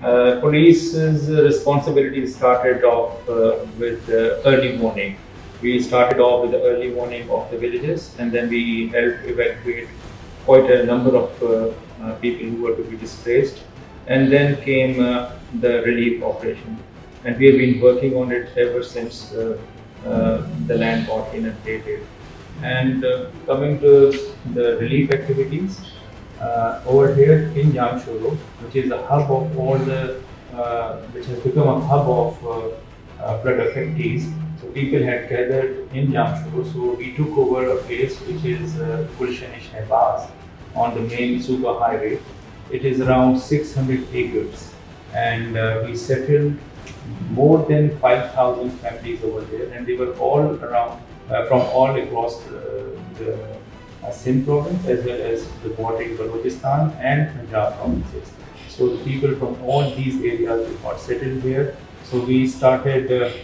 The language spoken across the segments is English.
Police's responsibility started off with early warning. We started off with the early warning of the villages, and then we helped evacuate quite a number of people who were to be displaced. And then came the relief operation, and we have been working on it ever since the land got inundated. And coming to the relief activities, over here in Jamshoro, which is a hub of all the, which has become a hub of flood affectees. So people had gathered in Jamshoro, so we took over a place which is Kulshanishai Bas on the main super highway. It is around 600 acres, and we settled more than 5,000 families over there, and they were all around from all across the Sindh province, as well as the bordering Balochistan and Punjab provinces. So the people from all these areas got settled here. So we started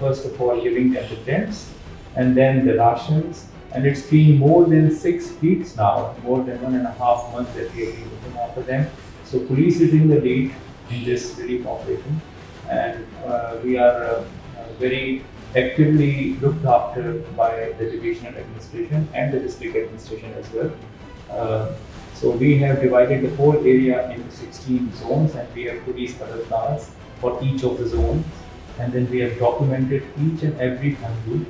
first of all giving them the tents and then the rations. And it's been more than 6 weeks now, more than 1.5 months that we have been looking after them. So police is in the lead in this relief operation, and we are very actively looked after by the divisional administration and the district administration as well. So we have divided the whole area into 16 zones, and we have police color plans for each of the zones, and then we have documented each and every family.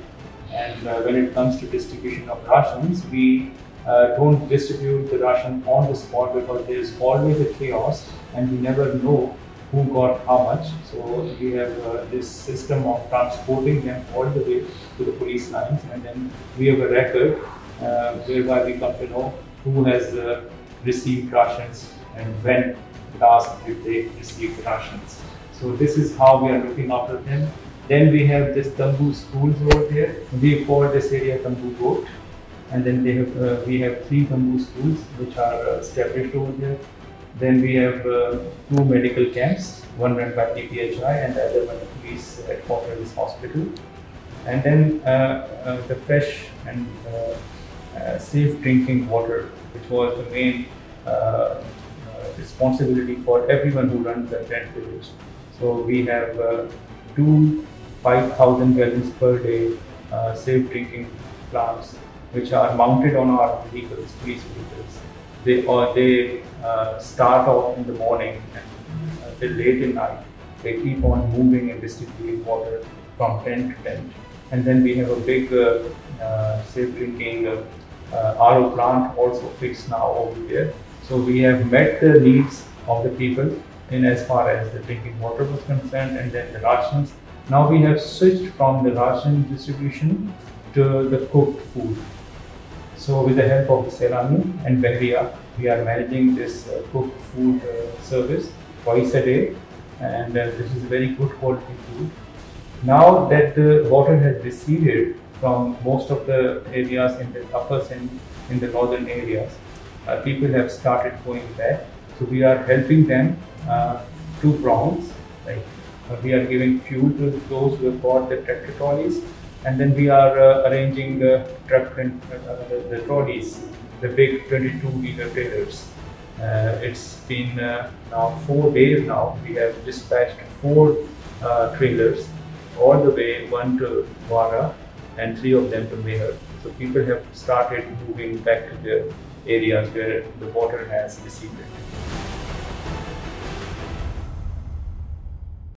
And when it comes to distribution of rations, we don't distribute the ration on the spot, because there is always a chaos and we never know who got how much. So we have this system of transporting them all the way to the police lines, and then we have a record whereby we come to know who has received rations and when last did they receive rations. So this is how we are looking after them. Then we have this Tambu schools over there. We call this area Tambu Goat, and then they have, we have 3 Tambu schools which are established over there. Then we have 2 medical camps, one run by TPHI and the other by the police at Fortress Hospital. And then the fresh and safe drinking water, which was the main responsibility for everyone who runs the tent village. So we have 2 5,000 gallons per day safe drinking plants, which are mounted on our vehicles, police vehicles. They start off in the morning and till late at night. They keep on moving and distributing water from tent to tent. And then we have a big safe drinking RO plant also fixed now over there. So we have met the needs of the people in as far as the drinking water was concerned, and then the rations. Now we have switched from the ration distribution to the cooked food. So with the help of Selami and Bahriya, we are managing this cooked food service twice a day, and this is very good quality food. Now that the water has receded from most of the areas in the uppers and in the northern areas, people have started going back. So we are helping them 2 prongs, right? We are giving fuel to those who have bought the tractor trolleys, and then we are arranging the trolleys, the big 22-wheeler trailers. It's been now 4 days now. We have dispatched 4 trailers all the way, 1 to Wara and 3 of them to Mehar. So people have started moving back to their areas where the water has receded.